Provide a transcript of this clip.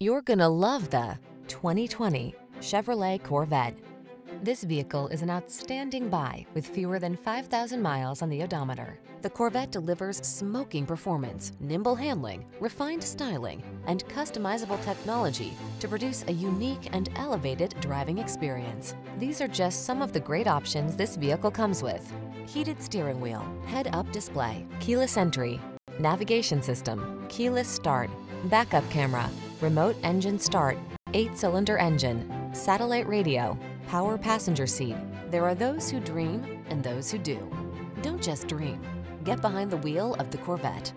You're gonna love the 2020 Chevrolet Corvette. This vehicle is an outstanding buy with fewer than 5,000 miles on the odometer. The Corvette delivers smoking performance, nimble handling, refined styling, and customizable technology to produce a unique and elevated driving experience. These are just some of the great options this vehicle comes with: heated steering wheel, head-up display, keyless entry, navigation system, keyless start, backup camera, remote engine start, 8-cylinder engine, satellite radio, power passenger seat. There are those who dream and those who do. Don't just dream. Get behind the wheel of the Corvette.